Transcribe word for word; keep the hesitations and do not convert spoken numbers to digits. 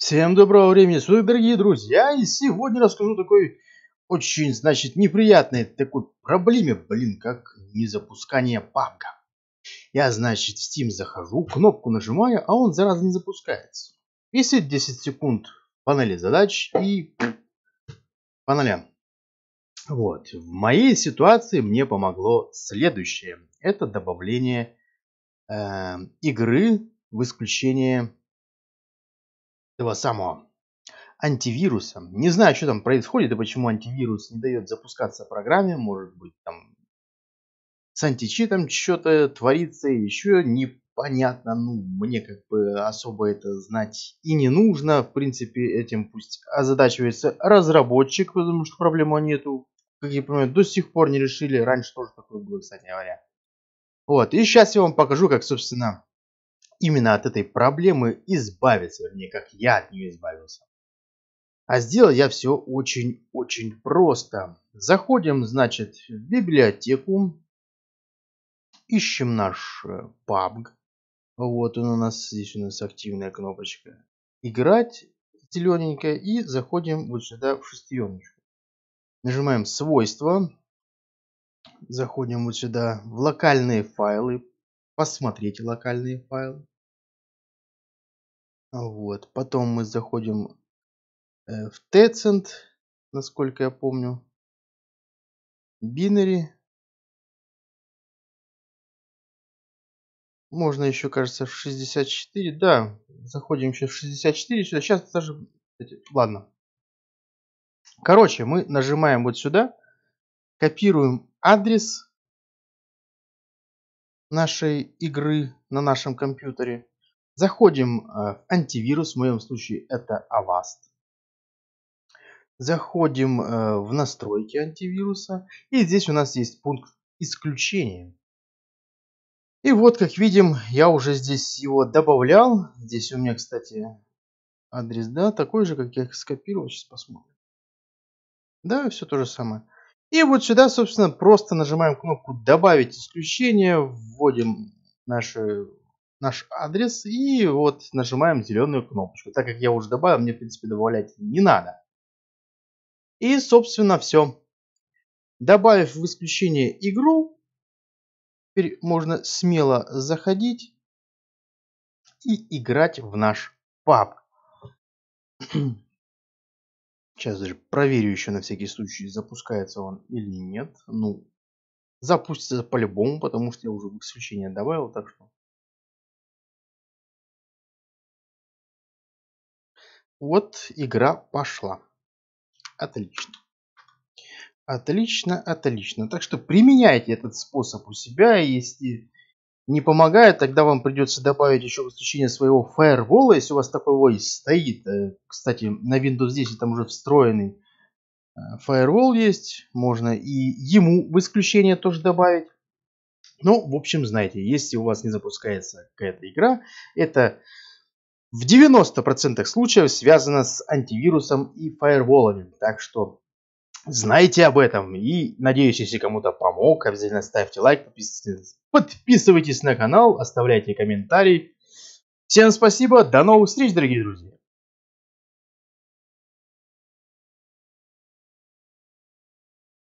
Всем доброго времени, с вами, дорогие друзья, и сегодня расскажу такой очень, значит, неприятной такой проблеме, блин, как незапускание пабг. Я, значит, в Steam захожу, кнопку нажимаю, а он, зараза, не запускается. Висит десять секунд в панели задач и по нолям. Вот, в моей ситуации мне помогло следующее. Это добавление э, игры в исключение... этого самого антивируса. Не знаю, что там происходит и почему антивирус не дает запускаться программе. Может быть, там с античитом что-то творится, еще непонятно. Ну, мне как бы особо это знать и не нужно. В принципе, этим пусть озадачивается разработчик, потому что проблему нету. Как я понимаю, до сих пор не решили. Раньше тоже такое было, кстати говоря. Вот, и сейчас я вам покажу, как, собственно... именно от этой проблемы избавиться, вернее, как я от нее избавился. А сделал я все очень-очень просто. Заходим, значит, в библиотеку. Ищем наш пабг. Вот он у нас, здесь у нас активная кнопочка. Играть зелененькая. И заходим вот сюда в шестереночку. Нажимаем свойства. Заходим вот сюда в локальные файлы. Посмотрите локальные файлы. Вот. Потом мы заходим в Tencent, насколько я помню. Binary. Можно еще, кажется, в шестьдесят четыре. Да, заходим еще в шестьдесят четыре. Сюда. Сейчас даже... Ладно. Короче, мы нажимаем вот сюда. Копируем адрес нашей игры на нашем компьютере. Заходим в антивирус, в моем случае это Avast. Заходим в настройки антивируса. И здесь у нас есть пункт исключения. И вот, как видим, я уже здесь его добавлял. Здесь у меня, кстати, адрес, да, такой же, как я их скопировал. Сейчас посмотрим. Да, все то же самое. И вот сюда, собственно, просто нажимаем кнопку «Добавить исключение», вводим наши, наш адрес и вот нажимаем зеленую кнопочку. Так как я уже добавил, мне, в принципе, добавлять не надо. И, собственно, все. Добавив в исключение игру, теперь можно смело заходить и играть в наш пабг. Сейчас даже проверю еще на всякий случай, запускается он или нет. Ну, запустится по-любому, потому что я уже в исключение добавил, так что. Вот игра пошла. Отлично. Отлично, отлично. Так что применяйте этот способ у себя. Если не помогает, тогда вам придется добавить еще в исключение своего фаервола, если у вас такой стоит. Кстати, на Windows десять там уже встроенный фаервол есть. Можно и ему в исключение тоже добавить. Ну, в общем, знаете, если у вас не запускается какая-то игра, это в девяноста процентах случаев связано с антивирусом и фаерволами. Так что... знайте об этом. И надеюсь, если кому-то помог, обязательно ставьте лайк, подписывайтесь, подписывайтесь на канал, оставляйте комментарии. Всем спасибо, до новых встреч, дорогие друзья.